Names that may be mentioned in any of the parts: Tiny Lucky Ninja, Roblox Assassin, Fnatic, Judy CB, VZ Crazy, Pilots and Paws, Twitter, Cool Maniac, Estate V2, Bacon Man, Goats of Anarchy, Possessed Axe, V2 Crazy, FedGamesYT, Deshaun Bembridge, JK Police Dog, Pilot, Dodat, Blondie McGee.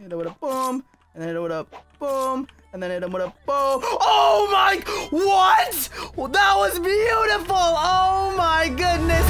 hit him with a boom, and then hit him with a boom, and then hit him with a boom. Oh my, what? Well, that was beautiful. Oh my goodness.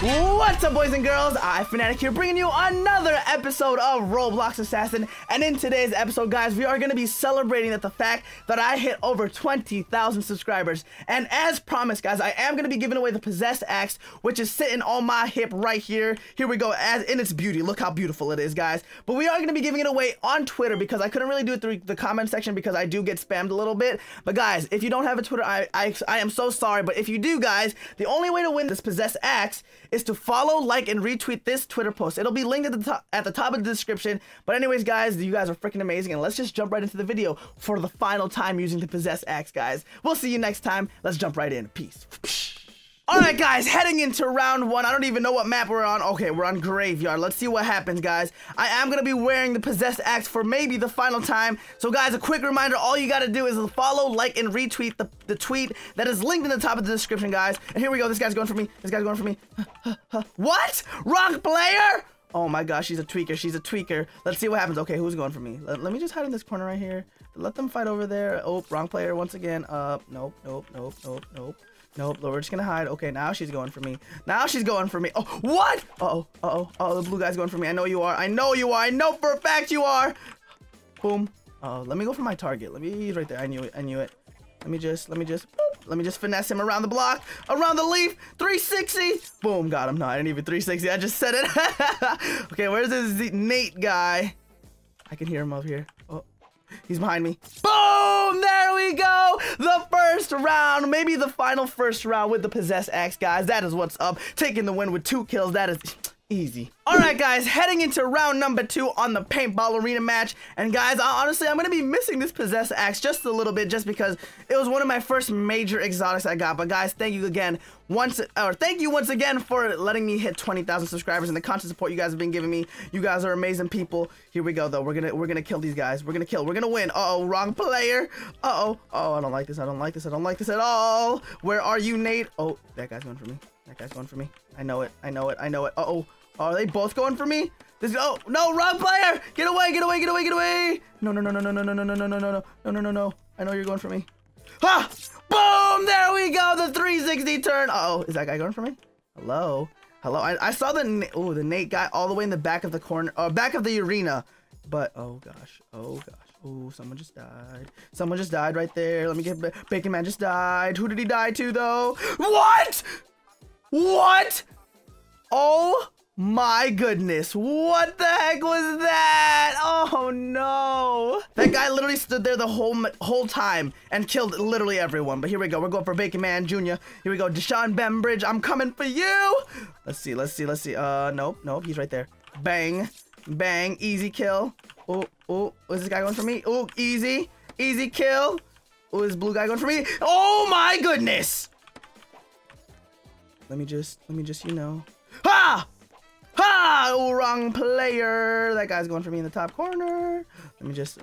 What's up, boys and girls? I, Fnatic, here, bringing you another episode of Roblox Assassin. And in today's episode, guys, we are going to be celebrating the fact that I hit over 20,000 subscribers. And as promised, guys, I am going to be giving away the Possessed Axe, which is sitting on my hip right here. Here we go, as in its beauty. Look how beautiful it is, guys. But we are going to be giving it away on Twitter because I couldn't really do it through the comment section because I do get spammed a little bit. But guys, if you don't have a Twitter, I am so sorry. But if you do, guys, the only way to win this Possessed Axe is to follow, like, and retweet this Twitter post. It'll be linked at the top of the description. But anyways, guys, you guys are freaking amazing, and let's just jump right into the video for the final time using the Possessed Axe, guys. We'll see you next time. Let's jump right in. Peace. Alright, guys, heading into round one. I don't even know what map we're on. Okay, we're on Graveyard. Let's see what happens, guys. I am going to be wearing the Possessed Axe for maybe the final time. So, guys, a quick reminder, all you got to do is follow, like, and retweet the tweet that is linked in the top of the description, guys. And here we go. This guy's going for me. This guy's going for me. What? Wrong player? Oh, my gosh, she's a tweaker. She's a tweaker. Let's see what happens. Okay, who's going for me? Let me just hide in this corner right here. Let them fight over there. Oh, wrong player once again. Nope, nope, nope, nope, nope. Nope, we're just gonna hide. Okay, now she's going for me. Now she's going for me. Oh, what? Uh-oh, uh-oh, uh-oh, the blue guy's going for me. I know you are. I know you are. I know for a fact you are. Boom. Uh-oh, let me go for my target. Let me, he's right there. I knew it. I knew it. Let me just finesse him around the block, around the leaf, 360. Boom, got him. No, I didn't even 360. I just said it. Okay, where's this Nate guy? I can hear him over here. Oh. He's behind me. Boom! There we go! The first round, maybe the final first round with the Possessed Axe, guys. That is what's up. Taking the win with 2 kills. That is easy. Alright, guys, heading into round number 2 on the paintball arena match. And guys, honestly, I'm going to be missing this Possessed Axe just a little bit just because it was one of my first major exotics I got. But guys, thank you again once again for letting me hit 20,000 subscribers and the constant support you guys have been giving me. You guys are amazing people. Here we go, though. We're going to kill these guys. We're going to kill. We're going to win. Uh-oh, wrong player. Uh-oh. Oh, I don't like this. I don't like this. I don't like this at all. Where are you, Nate? Oh, that guy's going for me. That guy's going for me. I know it. I know it. I know it. Uh-oh. Are they both going for me? This, oh no, wrong player! Get away! Get away! Get away! Get away! No! No! No! No! No! No! No! No! No! No! No! No! No! No! No! No! I know you're going for me. Ha! Boom! There we go. The 360 turn. Uh-oh, is that guy going for me? Hello? Hello? I saw the the Nate guy all the way in the back of the corner, back of the arena. But oh gosh, oh gosh. Oh, someone just died. Someone just died right there. Let me get Bacon Man just died. Who did he die to though? What? What? Oh. My goodness, what the heck was that? Oh no. That guy literally stood there the whole time and killed literally everyone. But here we go, we're going for Bacon Man Jr. Here we go, Deshaun Bembridge, I'm coming for you. Let's see, let's see, let's see. Nope, nope, he's right there. Bang, bang, easy kill. Oh, oh, is this guy going for me? Oh, easy, easy kill. Oh, is this blue guy going for me? Oh my goodness. Let me just, you know. Ha! Ha! Oh, wrong player. That guy's going for me in the top corner. Let me just,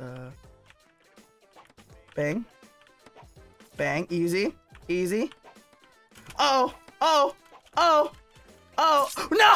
bang. Bang. Easy. Easy. Oh. Oh. Oh. Oh. No!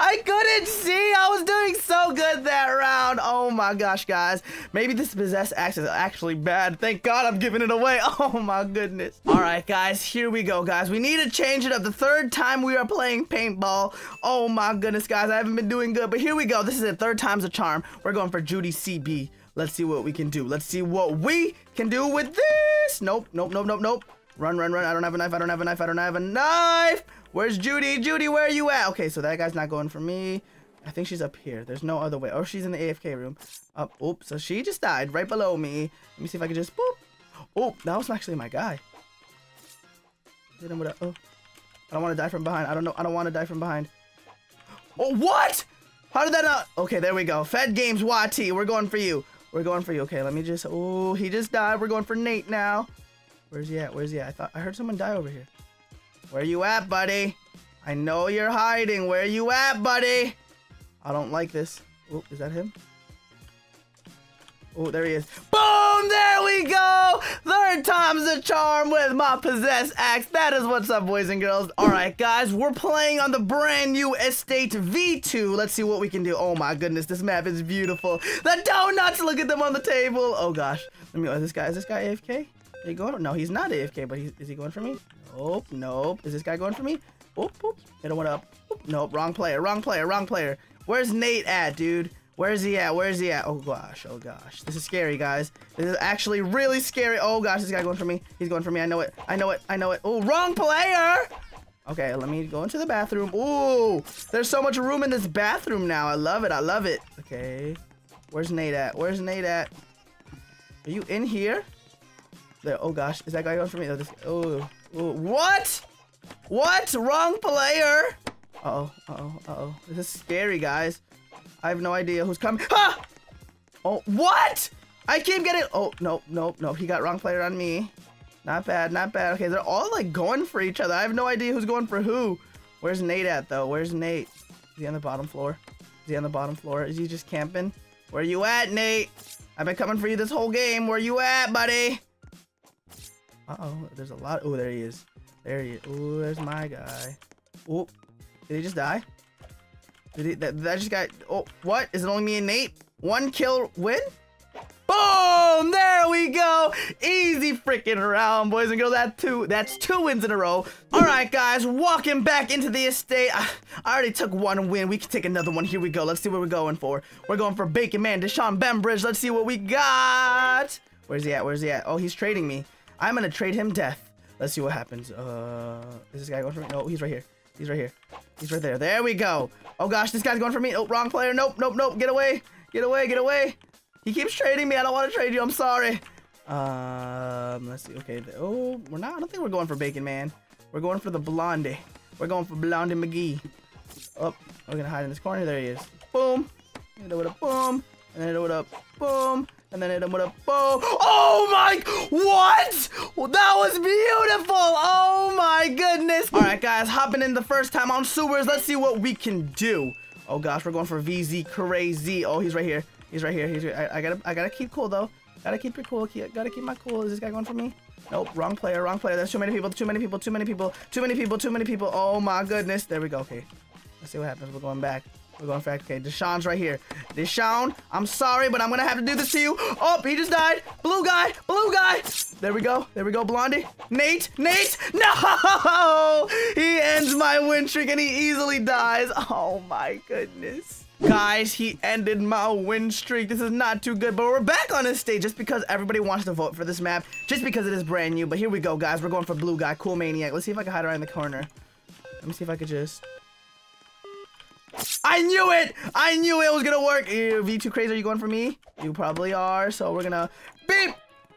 I couldn't see. I was doing so good that round. Oh, my gosh, guys. Maybe this Possessed Axe is actually bad. Thank God I'm giving it away. Oh, my goodness. All right, guys. Here we go, guys. We need to change it up. The third time we are playing paintball. Oh, my goodness, guys. I haven't been doing good, but here we go. This is it. Third time's a charm. We're going for Judy CB. Let's see what we can do. Let's see what we can do with this. Nope, nope, nope, nope, nope. Run, run, run. I don't have a knife. I don't have a knife. I don't have a knife. Where's Judy? Judy, where are you at? Okay, so that guy's not going for me. I think she's up here. There's no other way. Or she's in the AFK room. Up. Oops. So she just died right below me. Let me see if I can just boop. Oh, that was actually my guy. Hit him with a, oh. I don't want to die from behind. I don't know. I don't want to die from behind. Oh, what? How did that not? Okay, there we go. FedGamesYT. We're going for you. We're going for you. Okay, let me just. Oh, he just died. We're going for Nate now. Where's he at? Where's he at? I thought I heard someone die over here. Where you at, buddy? I know you're hiding. Where you at, buddy? I don't like this. Oh, is that him? Oh, there he is. Boom! There we go! Third time's a charm with my Possessed Axe. That is what's up, boys and girls. Alright, guys, we're playing on the brand new Estate V2. Let's see what we can do. Oh my goodness, this map is beautiful. The donuts! Look at them on the table. Oh gosh. Let me, is this guy AFK? Are you going? No, he's not AFK, but is he going for me? Nope, nope. Is this guy going for me? Oop, oop. Hit him one up. Oop, nope, wrong player, wrong player, wrong player. Where's Nate at, dude? Where's he at? Where's he at? Oh gosh, oh gosh. This is scary, guys. This is actually really scary. Oh gosh, this guy going for me. He's going for me. I know it. I know it. I know it. Oh, wrong player! Okay, let me go into the bathroom. Ooh, there's so much room in this bathroom now. I love it. I love it. Okay. Where's Nate at? Where's Nate at? Are you in here? There. Oh gosh, is that guy going for me? Oh, this, oh, oh. What? What? Wrong player! Uh-oh, uh-oh, uh-oh. This is scary, guys. I have no idea who's coming. Ah! Oh, what? I can't get it. Oh, nope, nope, nope. He got wrong player on me. Not bad, not bad. Okay, they're all like going for each other. I have no idea who's going for who. Where's Nate at though? Where's Nate? Is he on the bottom floor? Is he on the bottom floor? Is he just camping? Where you at, Nate? I've been coming for you this whole game. Where you at, buddy? Uh-oh, there's a lot. Oh, there he is. There he is. Oh, there's my guy. Oh, did he just die? That just got... Oh, what? Is it only me and Nate? One kill win? Boom! There we go! Easy freaking round, boys and girls. That's two wins in a row. Alright, guys. Walking back into the estate. I already took one win. We can take another one. Here we go. Let's see what we're going for. We're going for Bacon Man, Deshaun Bembridge. Let's see what we got. Where's he at? Where's he at? Oh, he's trading me. I'm gonna trade him death. Let's see what happens. Is this guy going for me? No, he's right here. He's right here. He's right there. There we go. Oh gosh, this guy's going for me. Oh, wrong player. Nope, nope, nope. Get away. Get away. Get away. He keeps trading me. I don't want to trade you. I'm sorry. Let's see. Okay. Oh, we're not. I don't think we're going for Bacon Man. We're going for the Blondie. We're going for Blondie McGee. Oh, we're gonna hide in this corner. There he is. Boom. Hit him with a boom. And then hit him with a boom. And then hit him with a boom. Oh my! What? Well, that was beautiful. Oh my goodness. All right, guys, hopping in the first time on sewers. Let's see what we can do. Oh gosh, we're going for VZ Crazy. Oh, he's right here. He's right here. He's right. I gotta keep cool though. Gotta keep your cool. Gotta keep my cool. Is this guy going for me? Nope. Wrong player. Wrong player. There's too many people. Too many people. Too many people. Too many people. Too many people. Oh my goodness. There we go. Okay. Let's see what happens. We're going back. We're going for... Okay, Deshaun's right here. Deshaun, I'm sorry, but I'm gonna have to do this to you. Oh, he just died. Blue guy, blue guy. There we go. There we go, Blondie. Nate, Nate. No! He ends my win streak and he easily dies. Oh my goodness. Guys, he ended my win streak. This is not too good, but we're back on this stage just because everybody wants to vote for this map, just because it is brand new. But here we go, guys. We're going for Blue Guy, Cool Maniac. Let's see if I can hide around the corner. Let me see if I could just... I knew it! I knew it was gonna work! Ew, V2 Crazy, are you going for me? You probably are, so we're gonna... Beep!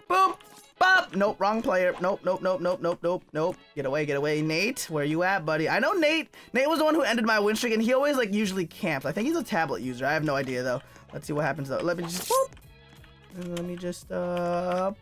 Boop! Bop! Nope, wrong player. Nope, nope, nope, nope, nope, nope, nope. Get away, get away. Nate, where you at, buddy? I know Nate. Nate was the one who ended my win streak, and he always, like, usually camps. I think he's a tablet user. I have no idea, though. Let's see what happens, though. Let me just... Boop! And let me just... Boop!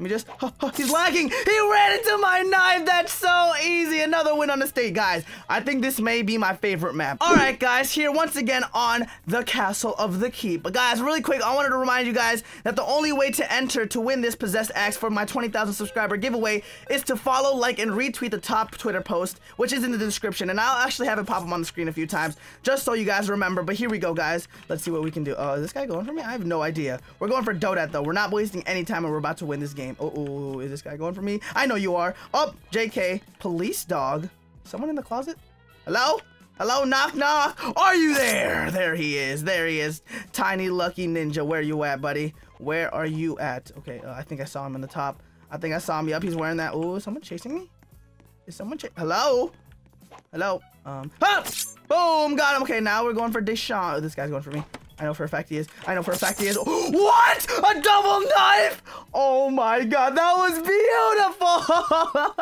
Let me just... Oh, oh, he's lagging! He ran into my knife! That's so easy! Another win on the state, guys. I think this may be my favorite map. Alright, guys. Here, once again, on the Castle of the Keep. But, guys, really quick, I wanted to remind you guys that the only way to enter to win this Possessed Axe for my 20,000 subscriber giveaway is to follow, like, and retweet the top Twitter post, which is in the description. And I'll actually have it pop up on the screen a few times, just so you guys remember. But here we go, guys. Let's see what we can do. Oh, is this guy going for me? I have no idea. We're going for Dodat, though. We're not wasting any time, and we're about to win this game. Oh, is this guy going for me? I know you are. Oh, JK Police Dog. Someone in the closet? Hello? Hello? Knock, knock. Are you there? There he is. There he is. Tiny Lucky Ninja. Where you at, buddy? Where are you at? Okay, I think I saw him in the top. I think I saw him. Yup, he's wearing that. Oh, is someone chasing me? Is someone chasing? Hello? Hello? Ah! Boom! Got him. Okay, now we're going for Deshaun. Oh, this guy's going for me. I know for a fact he is. I know for a fact he is. What? A double knife? Oh my god, that was beautiful.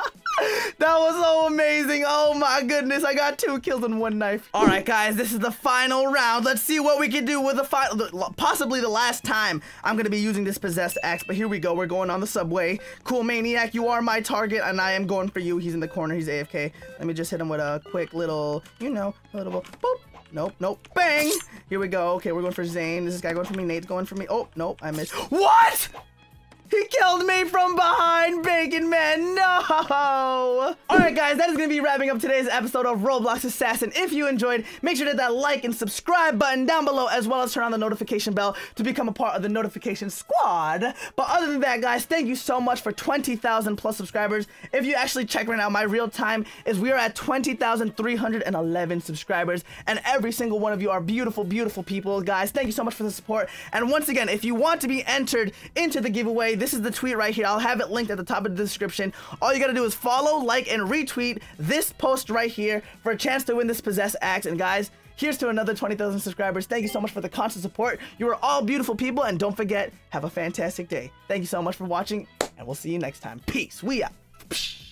That was so amazing. Oh my goodness, I got 2 kills and 1 knife. All right, guys, this is the final round. Let's see what we can do with the final, possibly the last time I'm gonna be using this Possessed Axe. But here we go. We're going on the subway. Cool Maniac, you are my target, and I am going for you. He's in the corner. He's AFK. Let me just hit him with a quick little, you know, little boop. nope, nope. Bang! Here we go. Okay, we're going for Zane. Is this guy going for me? Nate's going for me. Oh, nope, I missed. What? He killed me from behind, Bacon Man. No! Alright, guys, that is going to be wrapping up today's episode of Roblox Assassin. If you enjoyed, make sure to hit that like and subscribe button down below, as well as turn on the notification bell to become a part of the notification squad. But other than that, guys, thank you so much for 20,000 plus subscribers. If you actually check right now, my real time is we are at 20,311 subscribers. And every single one of you are beautiful, beautiful people, guys. Thank you so much for the support. And once again, if you want to be entered into the giveaway, this is the tweet right here. I'll have it linked at the top of the description. All you gotta do is follow, like, and retweet this post right here for a chance to win this Possessed Axe. And guys, here's to another 20,000 subscribers. Thank you so much for the constant support. You are all beautiful people, and don't forget, have a fantastic day. Thank you so much for watching, and we'll see you next time. Peace. We out.